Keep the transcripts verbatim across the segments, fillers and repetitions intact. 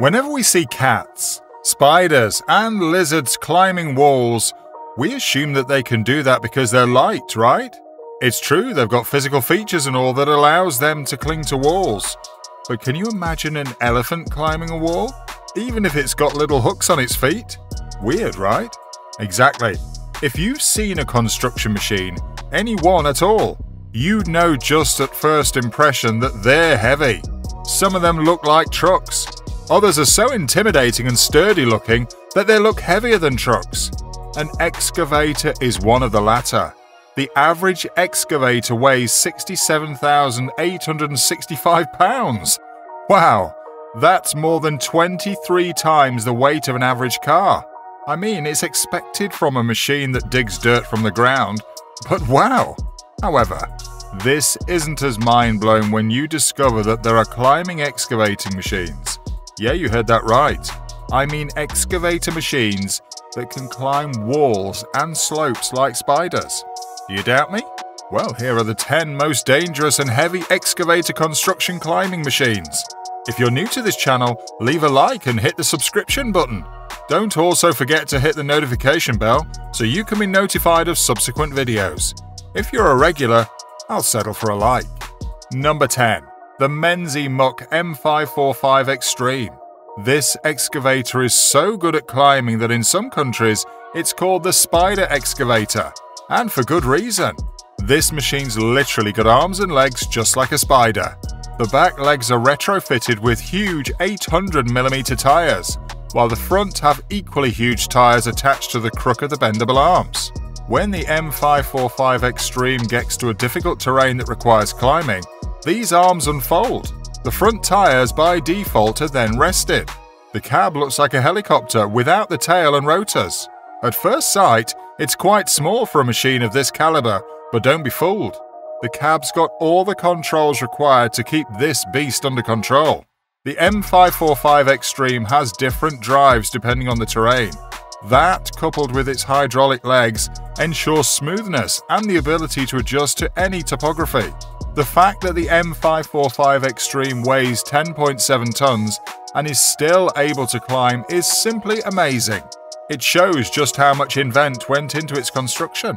Whenever we see cats, spiders, and lizards climbing walls, we assume that they can do that because they're light, right? It's true, they've got physical features and all that allows them to cling to walls. But can you imagine an elephant climbing a wall? Even if it's got little hooks on its feet? Weird, right? Exactly. If you've seen a construction machine, any one at all, you'd know just at first impression that they're heavy. Some of them look like trucks. Others are so intimidating and sturdy looking that they look heavier than trucks. An excavator is one of the latter. The average excavator weighs sixty-seven thousand eight hundred sixty-five pounds. Wow, that's more than twenty-three times the weight of an average car. I mean, it's expected from a machine that digs dirt from the ground, but wow. However, this isn't as mind-blowing when you discover that there are climbing excavating machines. Yeah, you heard that right. I mean excavator machines that can climb walls and slopes like spiders. Do you doubt me? Well, here are the ten most dangerous and heavy excavator construction climbing machines. If you're new to this channel, leave a like and hit the subscription button. Don't also forget to hit the notification bell so you can be notified of subsequent videos. If you're a regular, I'll settle for a like. Number ten. The Menzi Muck M five forty-five Extreme. This excavator is so good at climbing that in some countries it's called the spider excavator, and for good reason. This machine's literally got arms and legs just like a spider. The back legs are retrofitted with huge eight hundred millimeter tires, while the front have equally huge tires attached to the crook of the bendable arms. When the M five forty-five Extreme gets to a difficult terrain that requires climbing, these arms unfold. The front tires by default are then rested. The cab looks like a helicopter without the tail and rotors. At first sight, it's quite small for a machine of this caliber, but don't be fooled. The cab's got all the controls required to keep this beast under control. The M five forty-five Extreme has different drives depending on the terrain. That, coupled with its hydraulic legs, ensures smoothness and the ability to adjust to any topography. The fact that the M five forty-five Extreme weighs ten point seven tons and is still able to climb is simply amazing. It shows just how much invent went into its construction.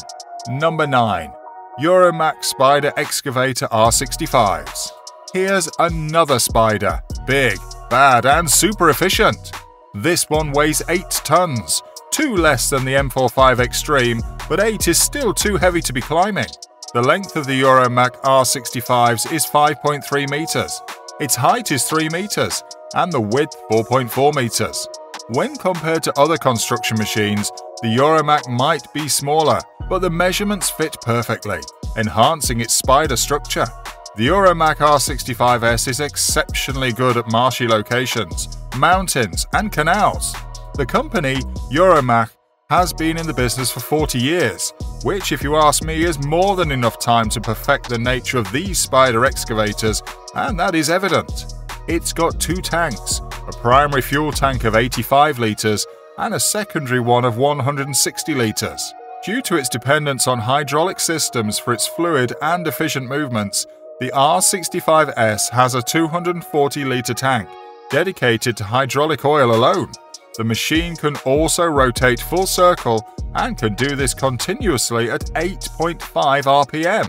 Number nine. Euromach Spider Excavator R sixty-fives. Here's another spider. Big, bad, and super efficient. This one weighs eight tons, two less than the M forty-five Extreme, but eight is still too heavy to be climbing. The length of the Euromach R sixty-fives is five point three meters, its height is three meters, and the width four point four meters. When compared to other construction machines, the Euromach might be smaller, but the measurements fit perfectly, enhancing its spider structure. The Euromach R sixty-five S is exceptionally good at marshy locations, mountains, and canals. The company, Euromach, has been in the business for forty years, which, if you ask me, is more than enough time to perfect the nature of these spider excavators, and that is evident. It's got two tanks, a primary fuel tank of eighty-five litres and a secondary one of one hundred sixty litres. Due to its dependence on hydraulic systems for its fluid and efficient movements, the R sixty-five S has a two hundred forty litre tank dedicated to hydraulic oil alone. The machine can also rotate full circle and can do this continuously at eight point five R P M.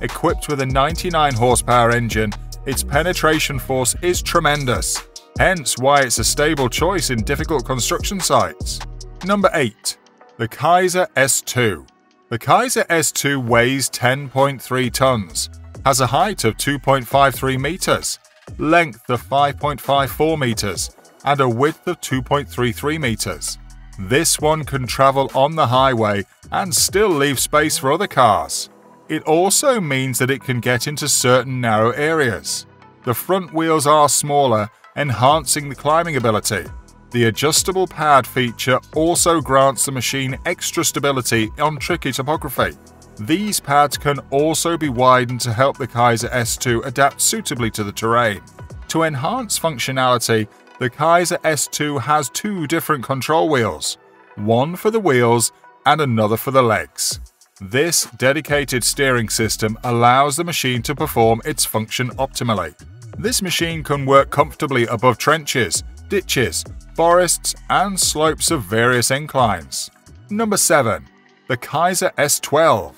Equipped with a ninety-nine horsepower engine, its penetration force is tremendous, hence why it's a stable choice in difficult construction sites. Number eight. The Kaiser S two. The Kaiser S two weighs ten point three tons, has a height of two point five three meters, length of five point five four meters, and a width of two point three three meters. This one can travel on the highway and still leave space for other cars. It also means that it can get into certain narrow areas. The front wheels are smaller, enhancing the climbing ability. The adjustable pad feature also grants the machine extra stability on tricky topography. These pads can also be widened to help the Kaiser S two adapt suitably to the terrain. To enhance functionality, the Kaiser S two has two different control wheels, one for the wheels and another for the legs. This dedicated steering system allows the machine to perform its function optimally. This machine can work comfortably above trenches, ditches, forests, and slopes of various inclines. Number seven. The Kaiser S twelve.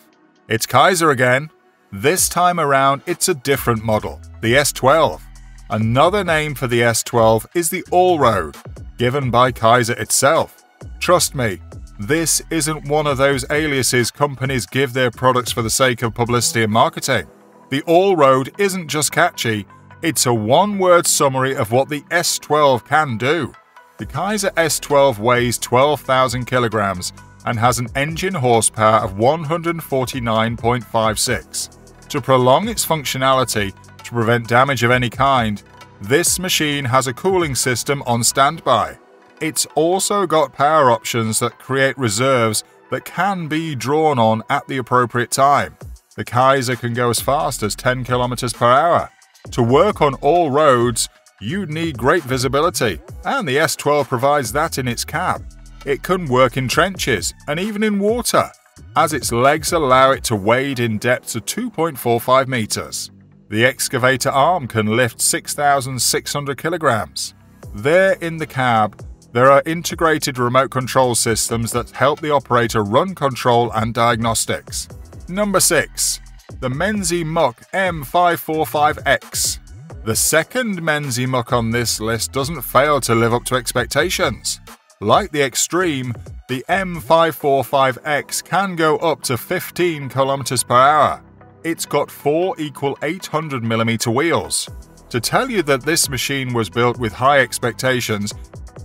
It's Kaiser again. This time around, it's a different model, the S twelve. Another name for the S twelve is the All-Road, given by Kaiser itself. Trust me, this isn't one of those aliases companies give their products for the sake of publicity and marketing. The All-Road isn't just catchy, it's a one-word summary of what the S twelve can do. The Kaiser S twelve weighs twelve thousand kilograms and has an engine horsepower of one hundred forty-nine point five six. To prolong its functionality, to prevent damage of any kind, this machine has a cooling system on standby. It's also got power options that create reserves that can be drawn on at the appropriate time. The Kaiser can go as fast as ten kilometers per hour. To work on all roads, you'd need great visibility, and the S twelve provides that in its cab. It can work in trenches and even in water, as its legs allow it to wade in depths of two point four five meters. The excavator arm can lift six thousand six hundred kilograms. There in the cab, there are integrated remote control systems that help the operator run control and diagnostics. Number six. The Menzi Muck M five forty-five X. The second Menzi Muck on this list doesn't fail to live up to expectations. Like the Extreme, the M five forty-five X can go up to fifteen kilometers per hour. It's got four equal eight hundred millimeter wheels. To tell you that this machine was built with high expectations,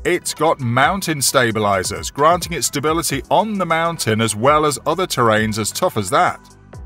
it's got mountain stabilizers, granting it stability on the mountain as well as other terrains as tough as that.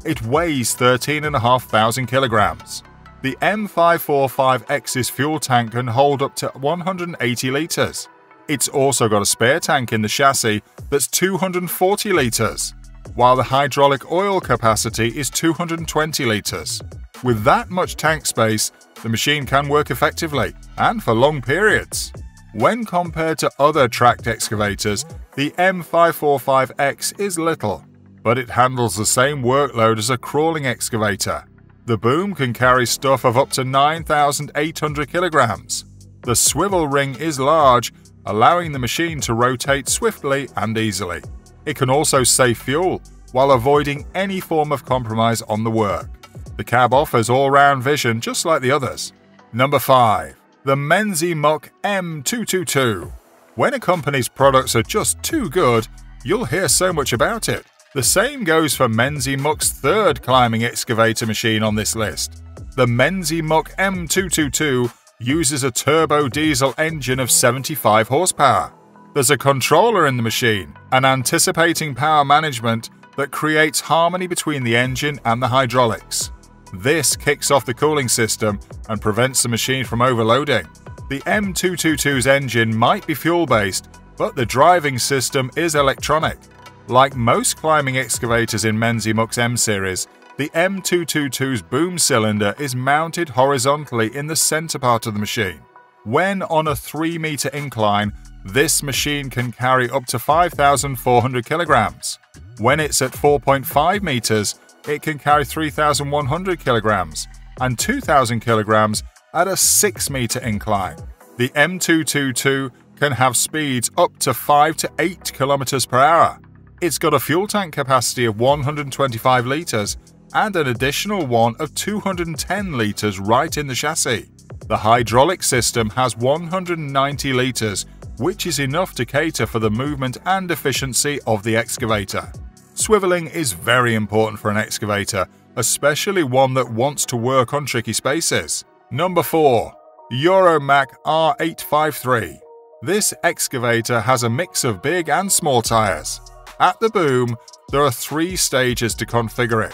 It weighs thirteen thousand five hundred kilograms. The M five forty-five X's fuel tank can hold up to one hundred eighty liters. It's also got a spare tank in the chassis that's two hundred forty liters, while the hydraulic oil capacity is two hundred twenty liters. With that much tank space, the machine can work effectively and for long periods. When compared to other tracked excavators, the M five forty-five X is little, but it handles the same workload as a crawling excavator. The boom can carry stuff of up to nine thousand eight hundred kilograms. The swivel ring is large, allowing the machine to rotate swiftly and easily. It can also save fuel while avoiding any form of compromise on the work. The cab offers all-round vision just like the others. Number five. The Menzi Muck M two twenty-two. When a company's products are just too good, you'll hear so much about it. The same goes for Menzi Muck's third climbing excavator machine on this list. The Menzi Muck M two twenty-two uses a turbo diesel engine of seventy-five horsepower. There's a controller in the machine and anticipating power management that creates harmony between the engine and the hydraulics. This kicks off the cooling system and prevents the machine from overloading. The M two twenty-two's engine might be fuel-based, but the driving system is electronic. Like most climbing excavators in Menzi Muck's M series, the M two twenty-two's boom cylinder is mounted horizontally in the center part of the machine. When on a three meter incline, this machine can carry up to five thousand four hundred kilograms. When it's at four point five meters, it can carry three thousand one hundred kilograms and two thousand kilograms at a six meter incline. The M two twenty-two can have speeds up to five to eight kilometers per hour. It's got a fuel tank capacity of one hundred twenty-five liters and an additional one of two hundred ten liters right in the chassis. The hydraulic system has one hundred ninety liters, which is enough to cater for the movement and efficiency of the excavator. Swiveling is very important for an excavator, especially one that wants to work on tricky spaces. Number four. Euromach R eight fifty-three. This excavator has a mix of big and small tires. At the boom, there are three stages to configure it.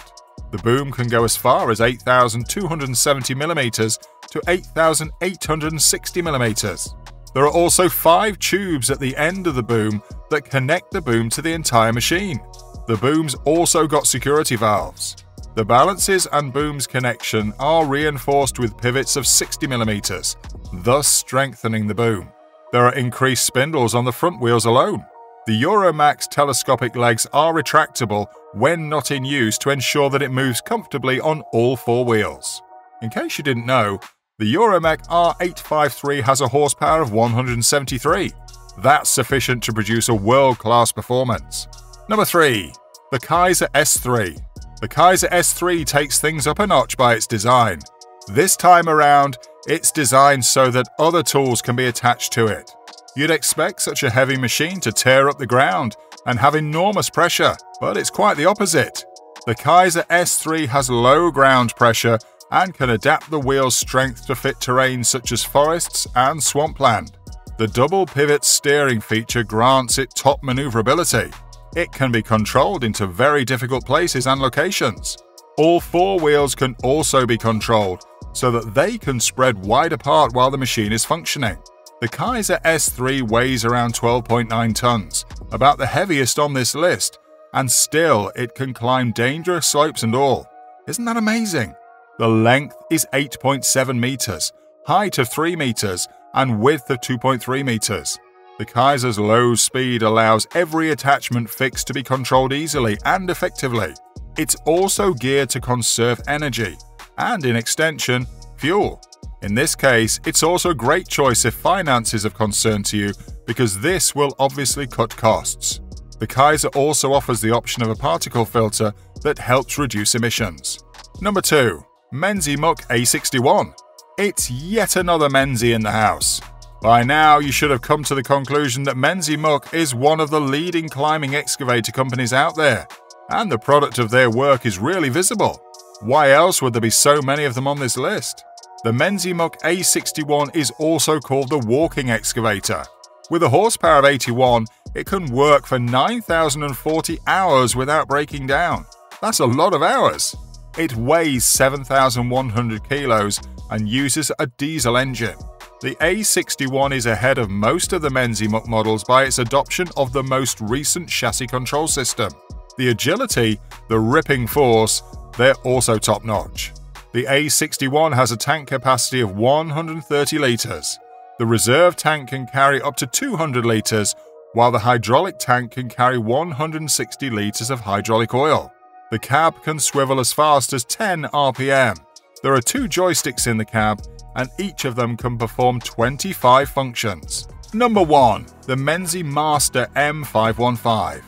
The boom can go as far as eight thousand two hundred seventy millimeters to eight thousand eight hundred sixty millimeters. There are also five tubes at the end of the boom that connect the boom to the entire machine. The boom's also got security valves. The balances and boom's connection are reinforced with pivots of sixty millimeters, thus strengthening the boom. There are increased spindles on the front wheels alone. The Euromach's telescopic legs are retractable when not in use to ensure that it moves comfortably on all four wheels. In case you didn't know, The Euromach R eight five three has a horsepower of one hundred seventy-three. That's sufficient to produce a world-class performance. Number three. The Kaiser S three. The Kaiser S three takes things up a notch by its design. This time around, it's designed so that other tools can be attached to it. You'd expect such a heavy machine to tear up the ground and have enormous pressure, but it's quite the opposite. The Kaiser S three has low ground pressure and can adapt the wheel's strength to fit terrain such as forests and swampland. The double pivot steering feature grants it top maneuverability. It can be controlled into very difficult places and locations. All four wheels can also be controlled so that they can spread wide apart while the machine is functioning. The Kaiser S three weighs around twelve point nine tons, about the heaviest on this list, and still it can climb dangerous slopes and all. Isn't that amazing? The length is eight point seven meters, height of three meters, and width of two point three meters. The Kaiser's low speed allows every attachment fix to be controlled easily and effectively. It's also geared to conserve energy and, in extension, fuel. In this case, it's also a great choice if finance is of concern to you, because this will obviously cut costs. The Kaiser also offers the option of a particle filter that helps reduce emissions. Number two. Menzi Muck A sixty-one. It's yet another Menzi in the house. By now, you should have come to the conclusion that Menzi Muck is one of the leading climbing excavator companies out there, and the product of their work is really visible. Why else would there be so many of them on this list? The Menzi Muck A sixty-one is also called the walking excavator. With a horsepower of eighty-one, it can work for nine thousand forty hours without breaking down. That's a lot of hours. It weighs seven thousand one hundred kilos and uses a diesel engine. The A sixty-one is ahead of most of the Menzi Muck models by its adoption of the most recent chassis control system. The agility, the ripping force, they're also top-notch. The A sixty-one has a tank capacity of one hundred thirty litres. The reserve tank can carry up to two hundred litres, while the hydraulic tank can carry one hundred sixty litres of hydraulic oil. The cab can swivel as fast as ten R P M. There are two joysticks in the cab, and each of them can perform twenty-five functions. Number one. The Menzi Master M five fifteen.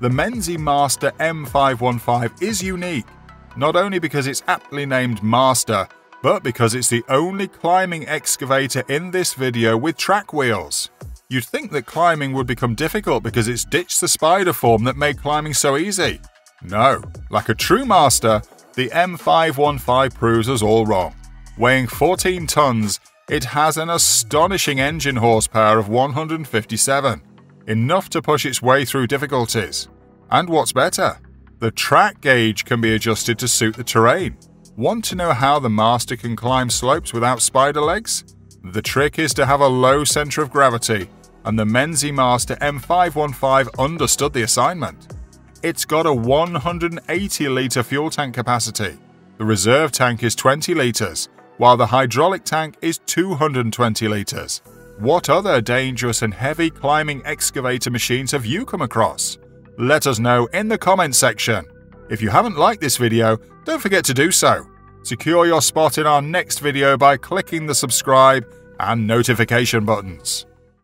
The Menzi Master M five fifteen is unique, not only because it's aptly named Master, but because it's the only climbing excavator in this video with track wheels. You'd think that climbing would become difficult because it's ditched the spider form that made climbing so easy. No, like a true master, the M five fifteen proves us all wrong. Weighing fourteen tons, it has an astonishing engine horsepower of one hundred fifty-seven, enough to push its way through difficulties. And what's better, the track gauge can be adjusted to suit the terrain. Want to know how the master can climb slopes without spider legs? The trick is to have a low center of gravity, and the Menzi Master M five fifteen understood the assignment. It's got a one hundred eighty litre fuel tank capacity. The reserve tank is twenty litres, while the hydraulic tank is two hundred twenty litres. What other dangerous and heavy climbing excavator machines have you come across? Let us know in the comments section. If you haven't liked this video, don't forget to do so. Secure your spot in our next video by clicking the subscribe and notification buttons.